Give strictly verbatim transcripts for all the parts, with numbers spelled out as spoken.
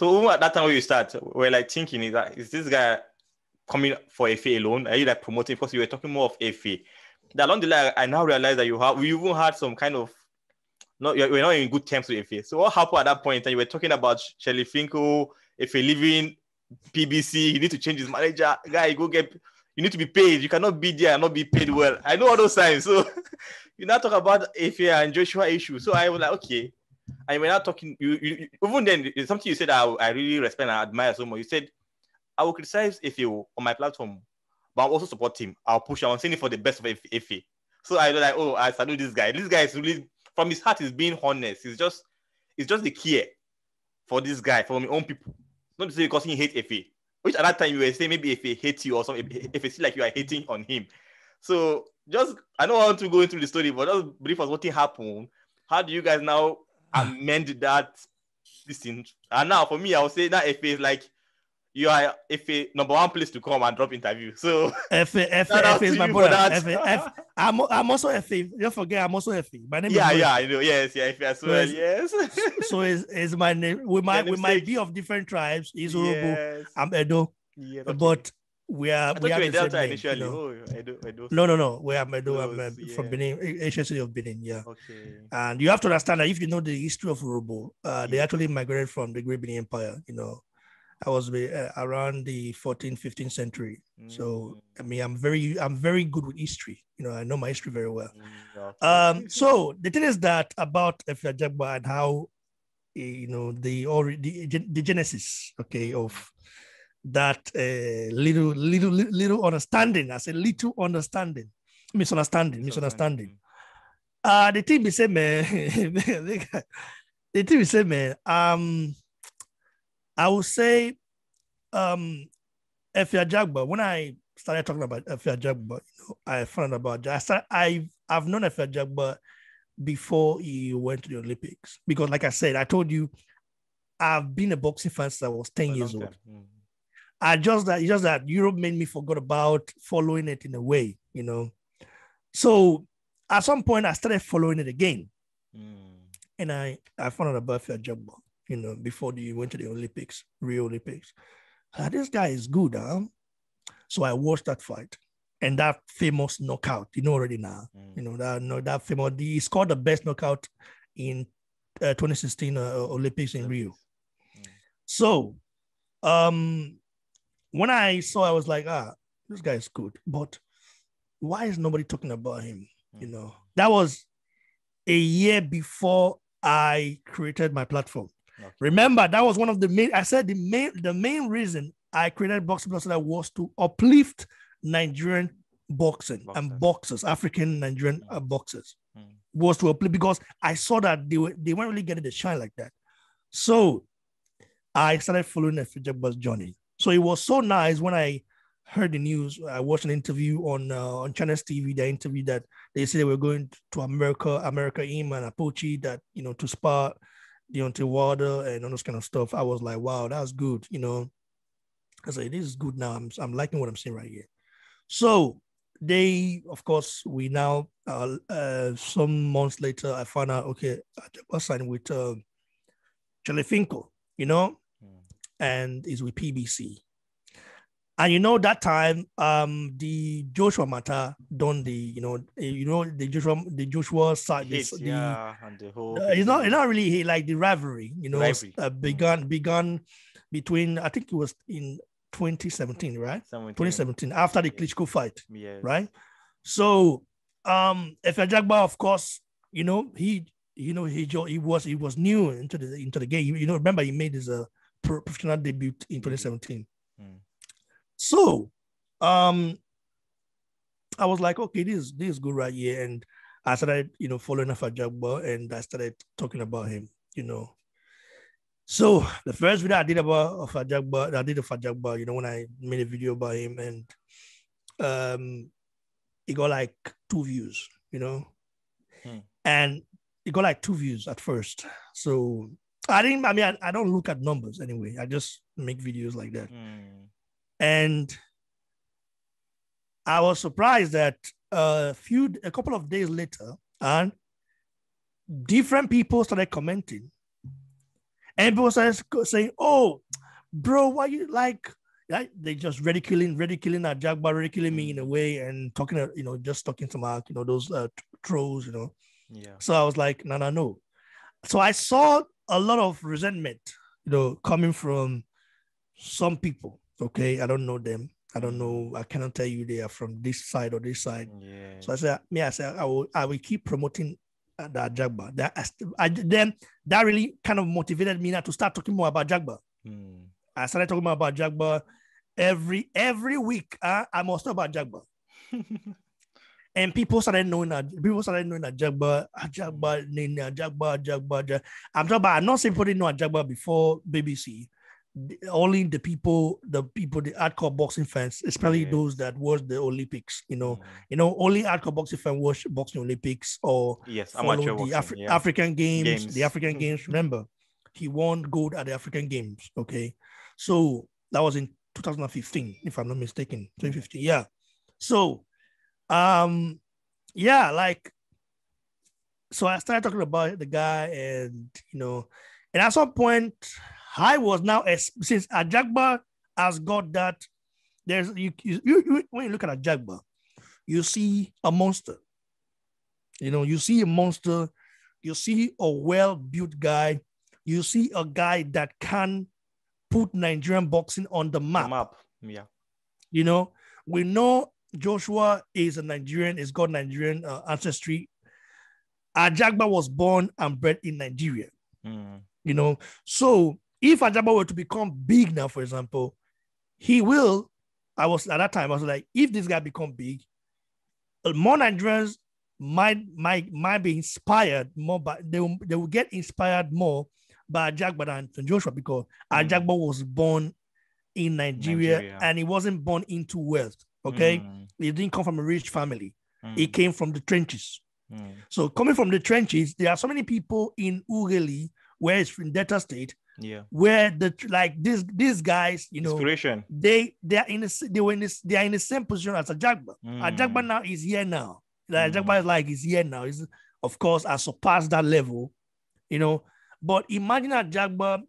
So at that time when you start, we we're like thinking, is that is this guy coming for Efe alone? Are you like promoting? Because you were talking more of Efe. That along the line, I now realize that you have we even had some kind of not we're not in good terms with Efe. So what happened at that point? And you were talking about Shelly Finkel, Efe leaving P B C. You need to change his manager. Guy, go get. You need to be paid. You cannot be there and not be paid well. I know all those signs. So you now talk about Efe and Joshua issue. So I was like, okay. And we're not talking. You, you, even then, something you said I, I really respect and I admire so much. You said, I will criticize Efe on my platform, but I'll also support him. I'll push. I'm saying it for the best of Efe. So I was like, oh, I salute this guy. This guy is really from his heart. Is being honest. It's just, it's just the care for this guy for my own people. Not to say because he hates Efe. Which at that time you were saying maybe Efe hates you or something. Efe feel like you are hating on him. So just I don't want to go into the story, but just brief us what happened. How do you guys now amend that? Listen, and now for me, I would say that Efe is like you are Efe number one place to come and drop interview. So Efe, Efe, Efe is my brother. Efe, Efe. I'm I'm also Efe. Don't forget, I'm also Efe. My name. Yeah, is yeah, I know. Yes, yeah, Efe as well. So yes. So is is my name. We might we might be of different tribes. Is Urubu. I'm Edo. Yeah, okay. But we are we are Delta initially. No. Oh, Edo, Edo. No, no, no. We are Edo. Those, I'm uh, yeah. from Benin, ancient city of Benin. Yeah. Okay. And you have to understand that if you know the history of Urubu, uh, they yeah. actually migrated from the Great Benin Empire. You know. I was uh, around the fourteenth, fifteenth century. Mm. So, I mean, I'm very, I'm very good with history. You know, I know my history very well. Mm, um, so the thing is that about Efe Ajagba and how, you know, the, the, the genesis, okay, of that uh, little, little, little understanding. I said little understanding, misunderstanding, misunderstanding. Uh, the thing we say, man, the thing we say, man, um, I would say um, Efe Ajagba, when I started talking about Efe Ajagba, you know, I found out about I started, I've, I've known Efe Ajagba before he went to the Olympics. Because like I said, I told you, I've been a boxing fan since I was ten years old. Mm-hmm. I just that, it's just that Europe made me forget about following it in a way, you know. So at some point, I started following it again. Mm. And I, I found out about Efe Ajagba. You know, before you went to the Olympics, Rio Olympics. Uh, this guy is good, huh? So I watched that fight and that famous knockout, you know already now. Mm. You know, that no, that famous, he scored the best knockout in uh, twenty sixteen uh, Olympics in Rio. Mm. So um, when I saw, I was like, ah, this guy is good, but why is nobody talking about him? Mm. You know, that was a year before I created my platform. Okay. Remember, that was one of the main, I said the main the main reason I created Boxing Plus was to uplift Nigerian boxing, boxing. and boxers, African Nigerian mm. boxers, mm. was to uplift because I saw that they, were, they weren't really getting the shine like that. So I started following Efe Ajagba's journey. So it was so nice when I heard the news, I watched an interview on uh, on Channels T V, the interview that they said they were going to America, America Im and Apochi, that, you know, to spar Deontay Wilder and all those kind of stuff. I was like, wow, that's good, you know. I said, this is good now. I'm, I'm liking what I'm seeing right here. So they, of course, we now, uh, uh, some months later, I found out, okay, I signed with uh, Shelly Finkel, you know, mm. and is with P B C. And, you know, that time, um, the Joshua Mata done the, you know, you know, the Joshua, the Joshua side, the, yeah, the, and the whole, uh, it's not, it's not really like the rivalry, you know, rivalry. Uh, began, mm. began between, I think it was in twenty seventeen, right? twenty seventeen, after the Klitschko fight, yes. Right? So, um, Efe Ajagba, of course, you know, he, you know, he, he was, he was new into the, into the game. You, you know, remember he made his uh, professional debut in twenty seventeen. Mm. So, um, I was like, okay, this, this is good right here. And I started, you know, following Efe Ajagba and I started talking about him, you know. So the first video I did about Efe Ajagba, I did Efe Ajagba, you know, when I made a video about him and um, it got like two views, you know. Hmm. And it got like two views at first. So I didn't, I mean, I, I don't look at numbers anyway. I just make videos like that. Hmm. And I was surprised that a few, a couple of days later, and different people started commenting. And people started saying, oh, bro, why you like, like they just ridiculing, ridiculing Ajagba, ridiculing me in a way, and talking, you know, just talking to Mark, you know, those uh, trolls, you know. Yeah. So I was like, no, no, no. So I saw a lot of resentment, you know, coming from some people. Okay, I don't know them. I don't know. I cannot tell you they are from this side or this side. Yeah. So I said, me, I said, I will, I will keep promoting the Ajagba. That I, I, then that really kind of motivated me now to start talking more about Ajagba. Mm. I started talking more about Ajagba. Every every week, uh, I must talk about Ajagba, and people started knowing that. People started knowing Ajagba, Ajagba, Ajagba, Ajagba. I'm talking about. I'm not saying people didn't know Ajagba before B B C. The, only the people, the people, the hardcore boxing fans, especially yeah. those that watch the Olympics. You know, yeah. you know, only hardcore boxing fans watch boxing Olympics or yes, follow amateur the boxing, Afri yeah. African games, games. The African Games. Remember, he won gold at the African Games. Okay, so that was in two thousand fifteen, if I'm not mistaken, twenty fifteen, yeah. So, um, yeah, like, so I started talking about the guy, and you know, and at some point, I was now, since Ajagba has got that, there's you, you, you when you look at Ajagba, you see a monster, you know, you see a monster, you see a well-built guy, you see a guy that can put Nigerian boxing on the map. The map. Yeah. You know, we know Joshua is a Nigerian, he's got Nigerian uh, ancestry. Ajagba was born and bred in Nigeria. Mm. You know, so if Ajagba were to become big now, for example, he will. I was at that time, I was like, if this guy become big, more Nigerians might might might be inspired more, but they will, they will get inspired more by Ajagba and Joshua, because Ajagba mm. was born in Nigeria, Nigeria and he wasn't born into wealth. Okay, mm. he didn't come from a rich family. Mm. He came from the trenches. Mm. So coming from the trenches, there are so many people in Ughelli, where it's in Delta State, yeah, where the like these these guys, you know, inspiration. They they are in the they were in this they are in the same position as Ajagba. Mm. Ajagba now is here now. Like, mm. Ajagba is like is here now. Is of course has surpassed that level, you know. But imagine Ajagba,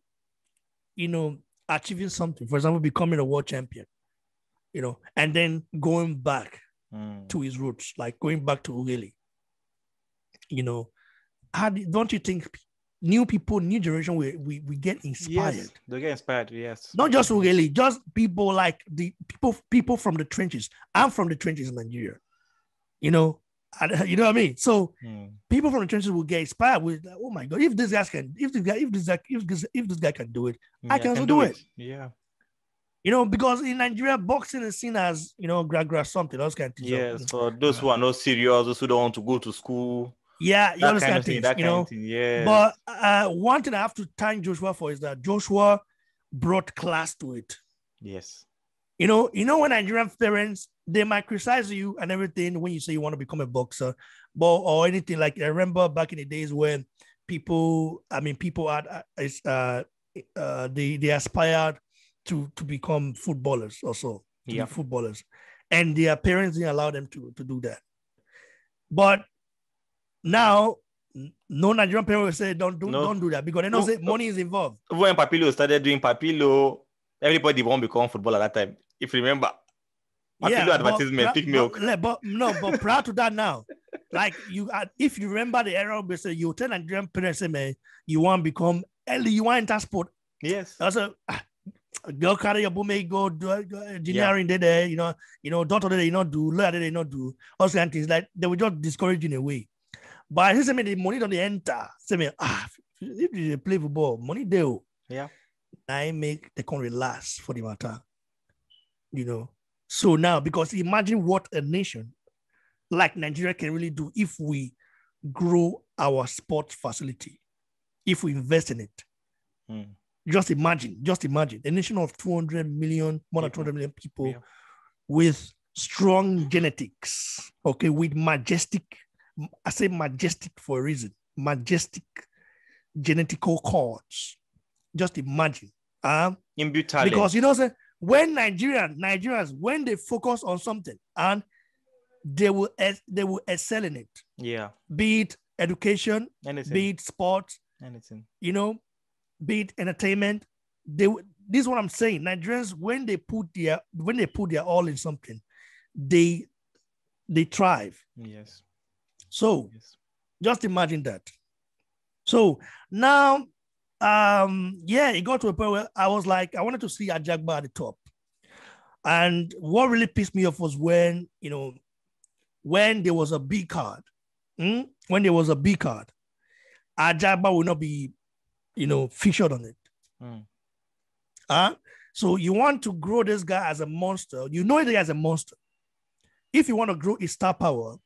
you know, achieving something. For example, becoming a world champion, you know, and then going back mm. to his roots, like going back to Ughelli. You know, how do, don't you think new people, new generation, we we, we get inspired? Yes, they get inspired, yes. Not just Ughelli, just people like the people people from the trenches. I'm from the trenches in Nigeria, you know. I, you know what I mean? So mm. people from the trenches will get inspired with, like, oh my God, if this guy can, if this guy, if this guy, if this, if this guy can do it, yeah, I can also do it. it. Yeah. You know, because in Nigeria, boxing is seen as, you know, grab grab something. Those kind of things. Yes, for so those who are not serious, those who don't want to go to school. Yeah, you understand kind of things. Thing, you know, thing, yeah. But uh, one thing I have to thank Joshua for is that Joshua brought class to it. Yes. You know, you know, when Nigerian parents, they might criticize you and everything when you say you want to become a boxer, but or anything like. I remember back in the days when people, I mean, people had uh, uh they they aspired to to become footballers or so, yeah, footballers, and their parents didn't allow them to to do that. But now, no Nigerian parent will say don't do no. don't do that, because they know no, money no. is involved. When Papillo started doing Papillo, everybody won't become football at that time. If you remember, yeah, but, advertisement, pick milk. But, but no, but prior to that now, like you, uh, if you remember the era, we say you tell Nigerian parents, say, man, you want to become early, you want enter sport. Yes. Also, girl carry your boomer, go do engineering yeah. there, you know, you know, daughter they not do, lawyer they not do, all kinds of things like they were just discouraged in a way. But he said, me the money don't enter. Say me ah, if you play football, money they yeah. I make the country last for the matter, you know. So now, because imagine what a nation like Nigeria can really do if we grow our sports facility, if we invest in it. Mm. Just imagine, just imagine a nation of two hundred million, more than two hundred million people yeah. with strong genetics, okay, with majestic, I say majestic for a reason, majestic genetical cords. Just imagine, um, in brutality. Because you know, say, when Nigerian Nigerians when they focus on something, and they will they will excel in it. Yeah, be it education, anything, be it sports, anything. You know, be it entertainment. They this is what I'm saying. Nigerians, when they put their when they put their all in something, they they thrive. Yes. So yes. Just imagine that. So now, um, yeah, it got to a point where I was like, I wanted to see Ajagba at the top. And what really pissed me off was when, you know, when there was a B card, hmm? when there was a B card, Ajagba would not be, you know, featured on it. Mm. Huh? So you want to grow this guy as a monster. You know he as a monster. If you want to grow his star power,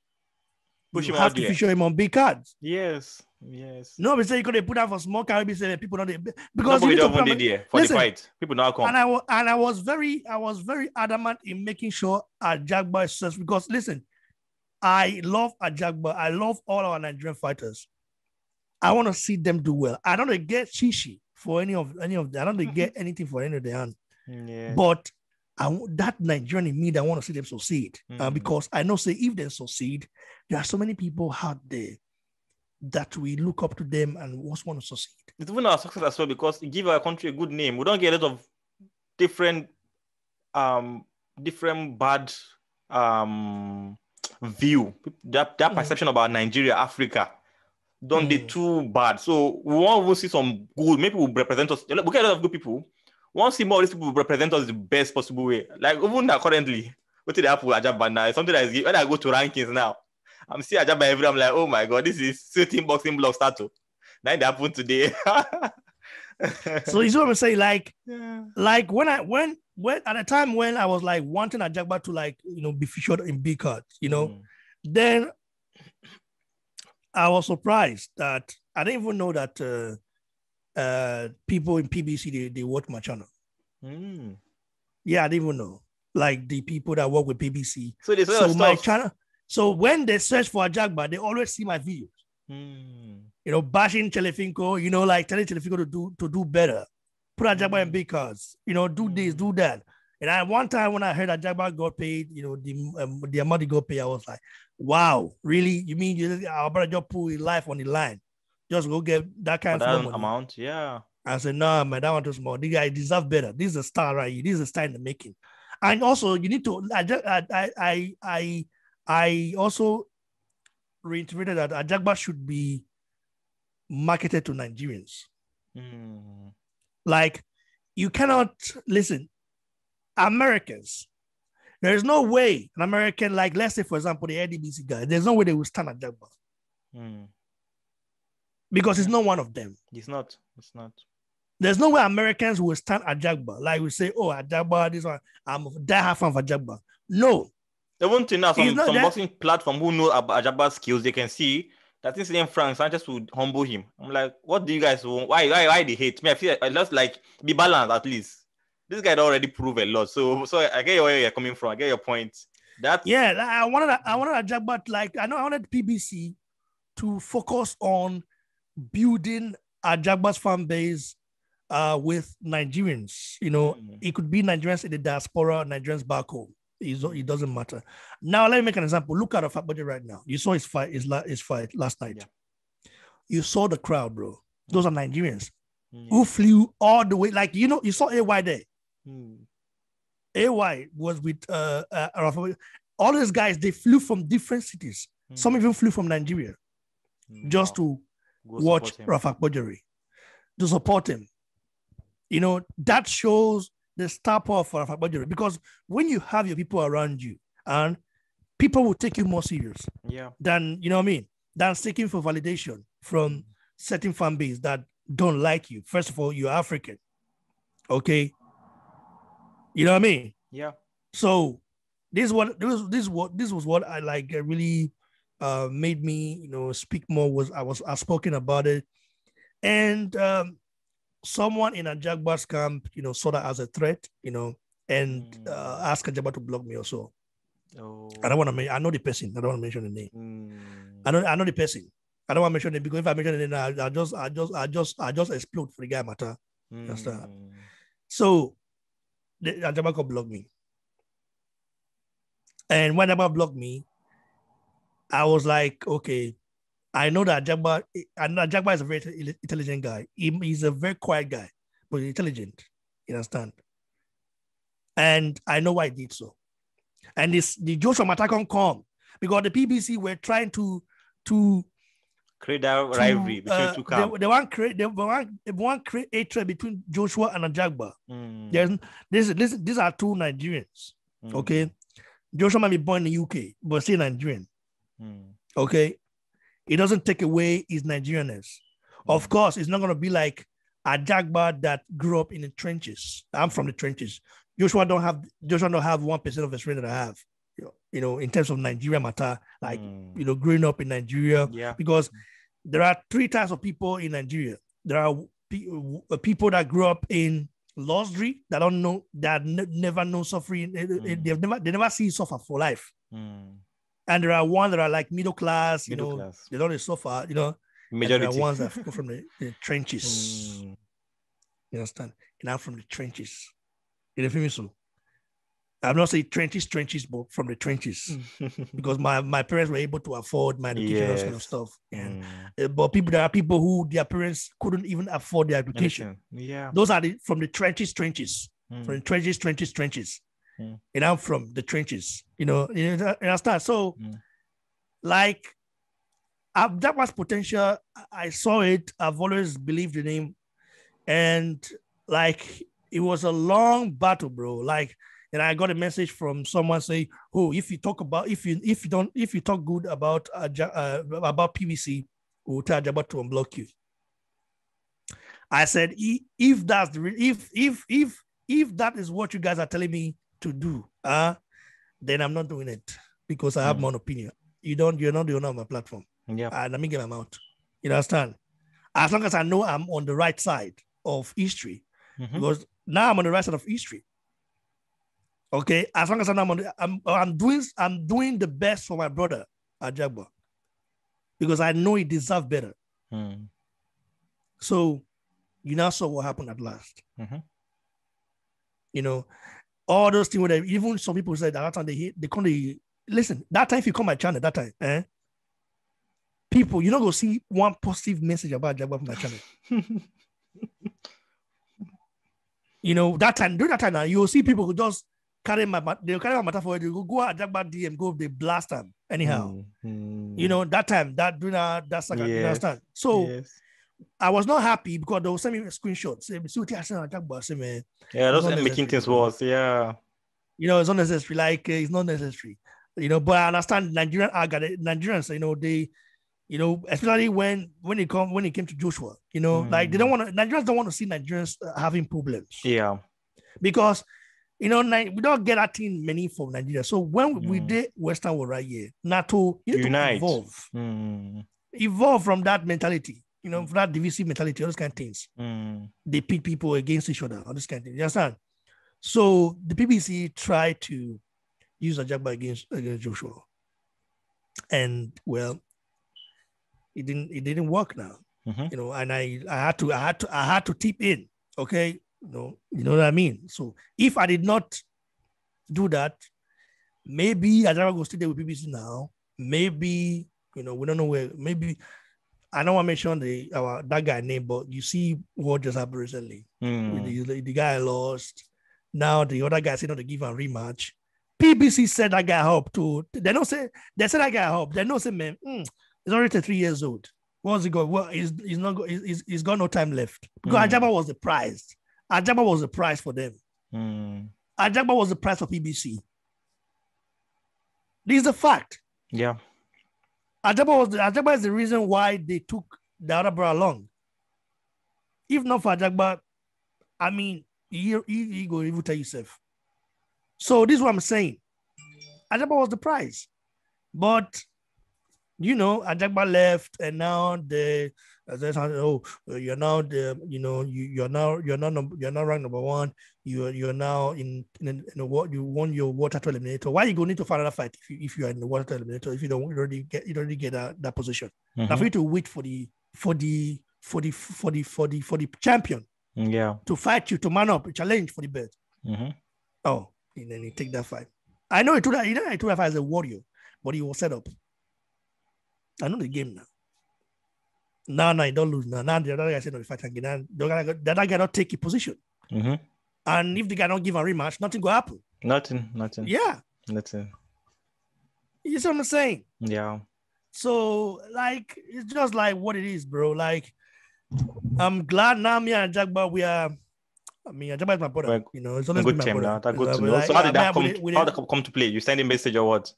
Push you him have to feature him on big cards. Yes, yes. No, but say you could put out for small cards. People don't because Nobody you don't want there for listen, the fight. People now come. And I was and I was very I was very adamant in making sure Ajagba is successful because listen, I love Ajagba. I love all our Nigerian fighters. I want to see them do well. I don't get shishi for any of any of them. I don't get anything for any of them. Yeah. But I that Nigerian in me that want to see them succeed mm-hmm. uh, because I know say if they succeed, there are so many people out there that we look up to them and also want to succeed. It's even our success as well because it gives our country a good name. We don't get a lot of different, um, different bad um view that that mm-hmm. perception about Nigeria, Africa. Don't mm. they too bad? So we want to see some good. Maybe we'll represent us. We get a lot of good people. We want to see more of these people represent us the best possible way. Like even now, currently, what did Apple Ajagba now? Something that is when I go to rankings now, I'm seeing Ajagba everywhere. I'm like, oh my god, this is sitting boxing block status. Now it happened today. So you see what I'm saying? Like, yeah. like when I when when at a time when I was like wanting Ajagba to like you know be featured in big cards, you know, mm. then. I was surprised that I didn't even know that uh, uh, people in P B C, they, they watch my channel. Mm. Yeah, I didn't even know. Like the people that work with P B C. So, they so my channel. So when they search for Ajagba, they always see my videos. Mm. You know, bashing Shelly Finkel, you know, like telling Shelly Finkel to do, to do better. Put Ajagba mm. in big cards. You know, do mm. this, do that. And I one time when I heard Ajagba got paid, you know, the um, the amount he got paid, I was like, wow, really? You mean you, our brother just put his life on the line? Just go get that kind that of amount? Yeah. I said, no, nah, man, that one too small. The guy deserves better. This is a star right here. This is a star in the making. And also, you need to, I I I I, I also reiterated that Ajagba should be marketed to Nigerians. Mm. Like, you cannot, listen, Americans, there is no way an American, like let's say for example the A D B C guy, there's no way they will stand at that bar mm. because it's not one of them. It's not. It's not. There's no way Americans will stand at Ajagba. Like we say, oh Ajagba, this one, I'm die half of Ajagba. No, they won't know some, some boxing platform who know about Ajagba's skills. They can see that this name Frank Sanchez would humble him. I'm like, what do you guys want? Why? Why? Why they hate me? I feel I just like be balanced at least. This guy already proved a lot, so so I get where you're coming from. I get your point. That yeah, I wanted a, I wanted Ajagba, but like I know I wanted P B C to focus on building Ajagba's fan base uh, with Nigerians. You know, mm-hmm. it could be Nigerians in the diaspora, Nigerians back home. It's, it doesn't matter. Now let me make an example. Look at Rafa Bajari right now. You saw his fight, his, la- his fight last night. Yeah. You saw the crowd, bro. Those are Nigerians mm-hmm. who flew all the way. Like you know, you saw A Y there. Hmm. A Y was with uh, uh, Rafa. All these guys, they flew from different cities. Hmm. Some even flew from Nigeria hmm. just to Go watch Rafa Bajari, to support him. You know, that shows the star power for Rafa Bajari because when you have your people around you and people will take you more serious yeah. than, you know what I mean, than seeking for validation from certain fan base that don't like you. First of all, you're African. Okay. You know what I mean? Yeah. So this is what this was this what this was what I like really uh made me you know speak more was I was I spoken about it. And um someone in Ajagba's camp, you know, saw that as a threat, you know, and mm. uh, asked Ajagba to block me or so. Oh. I don't want to mention I know the person, I don't want to mention the name. Mm. I don't I know the person. I don't want to mention it because if I mention it, I, I just I just I just I just explode for the guy matter. Mm. That's that. So Ajagba blocked me, and when Ajagba blocked me, I was like, okay, I know that Ajagba, and Ajagba is a very intelligent guy. He, he's a very quiet guy, but he's intelligent. You understand? And I know why he did so. And this, the Josh from Attack come because the P B C were trying to to create that rivalry between uh, two camps. They, they want create they want they want create hatred between Joshua and Ajagba. Mm. There's this this these are two Nigerians. Mm. Okay, Joshua might be born in the U K, but still Nigerian. Mm. Okay, it doesn't take away his Nigerianness. Mm. Of course, it's not gonna be like Ajagba that grew up in the trenches. I'm from the trenches. Joshua don't have Joshua don't have one percent of the strength that I have. You know, in terms of Nigeria matter, like mm. you know, growing up in Nigeria, yeah. Because there are three types of people in Nigeria. There are pe- people that grew up in luxury that don't know that n- never know suffering. Mm. They've never they never see suffer for life. Mm. And there are ones that are like middle class. Middle you know, class. They don't suffer. You know, majority. And there are ones that come from the, the trenches. Mm. You understand? And I'm from the trenches. You feel me? So I'm not saying trenches, trenches, but from the trenches, because my, my parents were able to afford my education, yes. and stuff. And mm. uh, but people, there are people who their parents couldn't even afford their education. Yeah, those are the from the trenches, trenches, mm. from the trenches, trenches, trenches. Mm. And I'm from the trenches, you know. And I start so, mm. like, I, that was potential. I saw it. I've always believed in him, and like it was a long battle, bro. Like. And I got a message from someone saying, "Oh, if you talk about if you if you don't if you talk good about uh, uh, about P B C, we'll tell Ajagba to unblock you." I said, "If that's the re- if if if if that is what you guys are telling me to do, uh, then I'm not doing it because I have mm. my own opinion. You don't you're not the owner of my platform. Yeah, uh, let me get my mouth. You understand? As long as I know I'm on the right side of history, mm-hmm. because now I'm on the right side of history." Okay, as long as I'm on the, I'm I'm doing I'm doing the best for my brother Ajagba because I know he deserves better. Mm. So you now saw what happened at last. Mm-hmm. You know, all those things. Where even some people said that time they hate, they couldn't listen. That time if you come my channel, that time, eh? People, you not go see one positive message about Ajagba from my channel. You know that time during that time now you will see people who just. Carry my they'll carry my matter forward. They go go Ajagba D M, go they blast them anyhow. Mm-hmm. You know that time that do not that's like yes. understand. So yes. I was not happy because they were sending me screenshots. Say, see what I said Ajagba, say man. Yeah, that's making things worse. Yeah, you know it's not necessary. Like uh, it's not necessary. You know, but I understand Nigerian. I got it. Nigerians, you know they, you know especially when when it come when it came to Joshua, you know mm. like they don't want to Nigerians don't want to see Nigerians uh, having problems. Yeah, because. You know, we don't get that thing many from Nigeria. So when mm. we did Western World right here, NATO, you need Unite. To evolve. Mm. Evolve from that mentality, you know, from that divisive mentality, all those kind of things. Mm. They pit people against each other, all those kind of things. You understand? So the P B C tried to use Ajagba against, against Joshua. And well, it didn't it didn't work now. Mm-hmm. You know, and I, I had to I had to I had to tip in, okay. No, you know what I mean? So if I did not do that, maybe Ajagba will stay there with P B C now. Maybe, you know, we don't know where, maybe, I don't want to mention the, our, that guy's name, but you see what just happened recently. Mm. The, the, the guy lost. Now the other guy said not to give a rematch. P B C said that guy helped too. They don't say, they said that guy helped. They don't say, man, mm, he's already thirty-three years old. What's he got? Well, he's, he's, not, he's, he's got no time left. Because mm. Ajagba was the prize. Ajagba was the prize for them. Mm. Ajagba was the prize for P B C. This is a fact. Yeah. Ajagba was the, Ajagba is the reason why they took the other brother along. If not for Ajagba, I mean, he, he, he go even tell yourself. So this is what I'm saying. Ajagba was the prize, but you know Ajagba left, and now the. As I said, oh, you're now the, you know, you, you're now, you're not, you're not ranked number one. You're, you're now in, in, in what you won your water to eliminator. Why are you going to need to find another fight if you, if you are in the water to eliminator? If you don't you already get, you already get that, that position. Mm-hmm. Now for you to wait for the, for the, for the, for the, for the, for the champion, yeah, to fight you to man up, challenge for the belt. Mm-hmm. Oh, and then he take that fight. I know he took that, you know, he took that fight as a warrior, but he was set up. I know the game now. Now, now you don't lose. Now, now the other guy said, no, if I can get down, the other guy not take a position. Mm-hmm. And if the guy don't give a rematch, nothing will happen. Nothing, nothing. Yeah. Nothing. You see what I'm saying? Yeah. So, like, it's just like what it is, bro. Like, I'm glad now me and Ajagba, we are, I mean, Ajagba is my brother. We're, you know, it's always good team now. That's good to know. Like, so how did that come, how did that come to play? You send a message or what?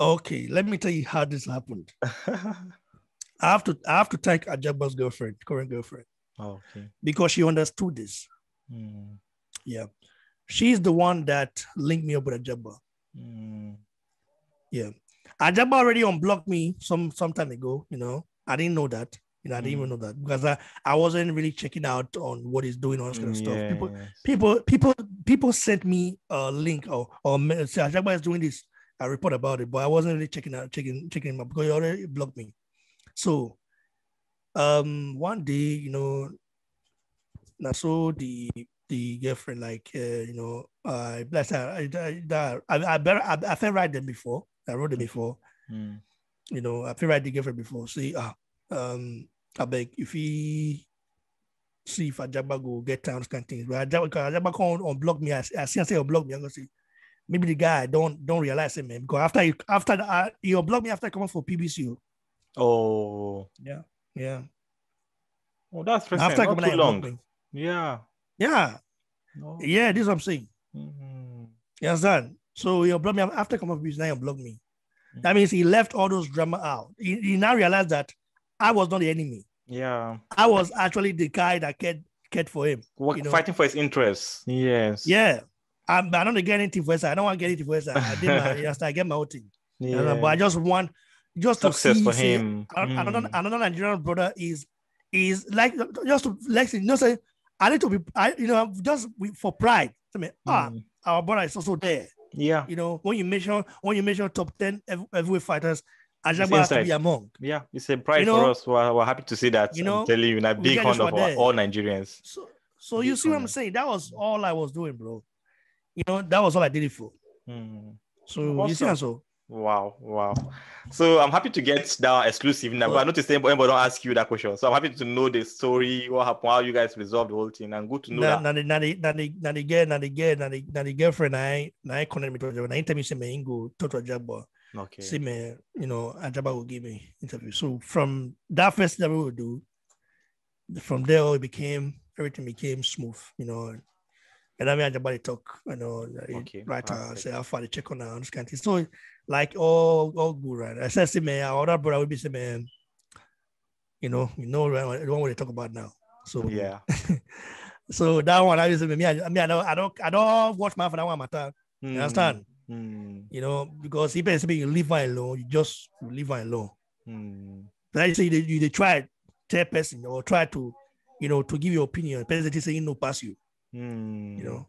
Okay, let me tell you how this happened. I have to I have to thank Ajagba's girlfriend, current girlfriend. Oh, okay. Because she understood this. Mm. Yeah. She's the one that linked me up with Ajagba. Mm. Yeah. Ajagba already unblocked me some, some time ago, you know. I didn't know that. You know, I didn't mm. even know that because I, I wasn't really checking out on what he's doing, all this kind of stuff. Yes. People, people, people, people sent me a link or or say Ajagba is doing this. I report about it, but I wasn't really checking out, checking, checking him up because he already blocked me. So, um, one day, you know, I saw the the girlfriend, like, uh, you know, uh, bless her. I I, I, I, I, I felt right them before. I wrote them before. Mm. You know, I felt right the girlfriend before. See, ah, um, I beg if he see if Ajagba go get down kind of things. But Ajagba, Ajagba can't unblock me. I, I see, I say unblock me. I'm gonna say. Maybe the guy don't don't realize it, man. Because after he, after the, uh, he blocked me after I come out for P B C. Oh yeah, yeah. Oh, that's after not too long. Yeah, yeah, no. yeah. This is what I'm saying. Mm-hmm. You understand? So he blocked me after I come out for P B C. Now he blocked me. Mm-hmm. That means he left all those drama out. He, he now realized that I was not the enemy. Yeah, I was actually the guy that cared cared for him. What, you know? Fighting for his interests. Yes. Yeah. I'm, I don't get anything for us. I don't want to get anything for us. I did my, yes, I get my own thing. Yeah. You know, but I just want just success to see, for him. Say, mm. another, another Nigerian brother is is like just to like you know say I need to be I you know just for pride. I mean, mm. ah, our brother is also there. Yeah, you know when you mention when you mention top ten every fighters, Ajagba has to be among. Yeah, it's a pride you know, for us. We're, we're happy to see that. You know, I'm telling you, in a big honor for all Nigerians. So, so you see what I'm saying? That was all I was doing, bro. You know, that was all I did it for. Mm. So, awesome. You see, so. Wow, wow. So, I'm happy to get that exclusive now. Well, I noticed anybody don't ask you that question. So, I'm happy to know the story, what happened, how you guys resolved the whole thing. And good to know na, that. Now, the girl, now the girl, now the girlfriend, I connect me to Ajagba. I interview say, me, go talk to Ajagba. Okay. See me, you know, Ajagba will give me interview. So, from that first interview we will do, from there, it became, everything became smooth, you know. And I mean, Ajagba talk, you know, okay, right now, say, how far they check on her, this kind of thing. So, like, all, all good, right? I said, see, man, our other brother will be saying, man, you know, you know, right? The one we talk about now. So, yeah. So, that one, I say, me, I mean, I don't, I don't, I don't watch my for that one matter. Mm. You understand? Mm. You know, because even if you leave her alone, you just leave her alone. Mm. Like say, you, you they try tell person or try to, you know, to give your opinion. Person is saying, no, pass you. Mm. You know,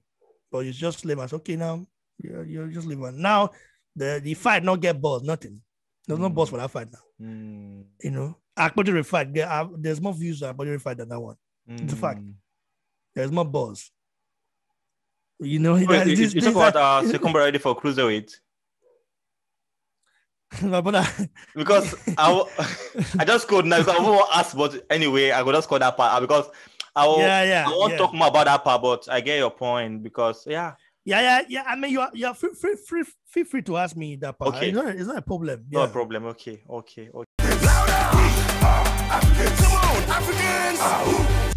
but you just leave us. Okay, now you you just leave us. Now the, the fight not get balls, nothing. There's mm. no balls for that fight now. Mm. You know, actually fight there are, there's more views on actually fight than that one. Mm. It's a fact. There's more balls. You know, Wait, that, you, this, you this, talk this, about uh, second ready for cruiserweight. Because I I just called now because I won't ask, but anyway I could just call that part because. I will, yeah, yeah, I won't yeah. talk more about that part, but I get your point because, yeah. Yeah, yeah, yeah. I mean, you are, you are free, free, free, free, free to ask me that part. Okay. It's not, it's not a problem. Yeah. No problem. Okay, okay, okay. Louder! We are Africans. Come on, Africans!